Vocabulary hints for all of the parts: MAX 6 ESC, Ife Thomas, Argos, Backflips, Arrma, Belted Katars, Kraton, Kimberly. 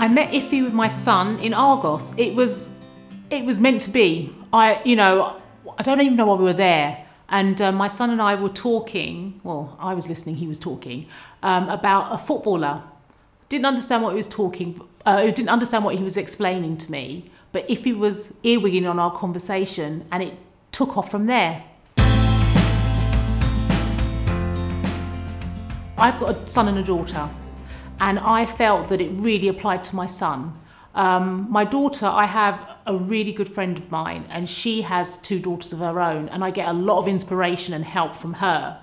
I met Ife with my son in Argos. It was meant to be. I don't even know why we were there. And my son and I were talking, well, I was listening, he was talking, about a footballer. Didn't understand what he was talking, didn't understand what he was explaining to me, but Ife was earwigging on our conversation and it took off from there. I've got a son and a daughter, and I felt that it really applied to my son. My daughter, I have a really good friend of mine, and she has two daughters of her own, and I get a lot of inspiration and help from her.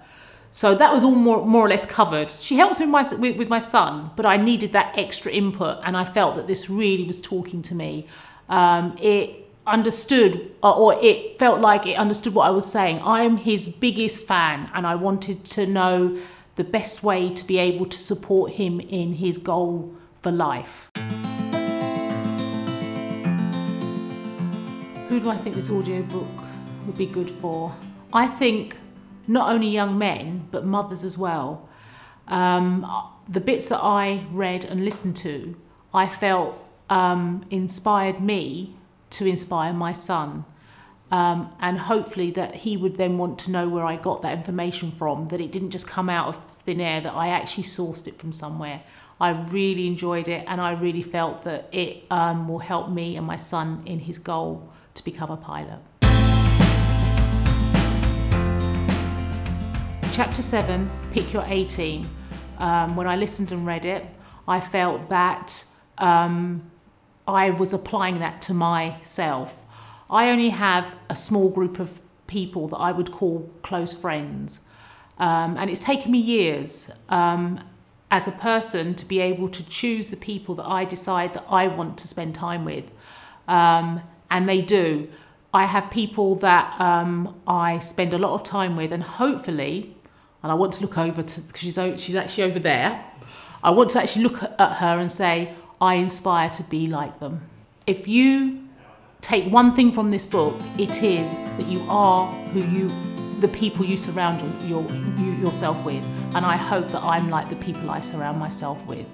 So that was all more or less covered. She helps me with my son, but I needed that extra input, and I felt that this really was talking to me. It understood, or it felt like it understood what I was saying. I'm his biggest fan, and I wanted to know the best way to be able to support him in his goal for life. Who do I think this audiobook would be good for? I think not only young men, but mothers as well. The bits that I read and listened to, I felt inspired me to inspire my son. And hopefully that he would then want to know where I got that information from, that it didn't just come out of thin air, that I actually sourced it from somewhere. I really enjoyed it, and I really felt that it will help me and my son in his goal to become a pilot. Chapter 7, Pick Your A-Team. When I listened and read it, I felt that I was applying that to myself. I only have a small group of people that I would call close friends, and it's taken me years as a person to be able to choose the people that I decide that I want to spend time with, and they do. I have people that I spend a lot of time with, and hopefully, and I want to look over to, because she's actually over there, I want to actually look at her and say, I inspire to be like them. If you take one thing from this book, it is that you are the people you surround yourself with, and I hope that I'm like the people I surround myself with.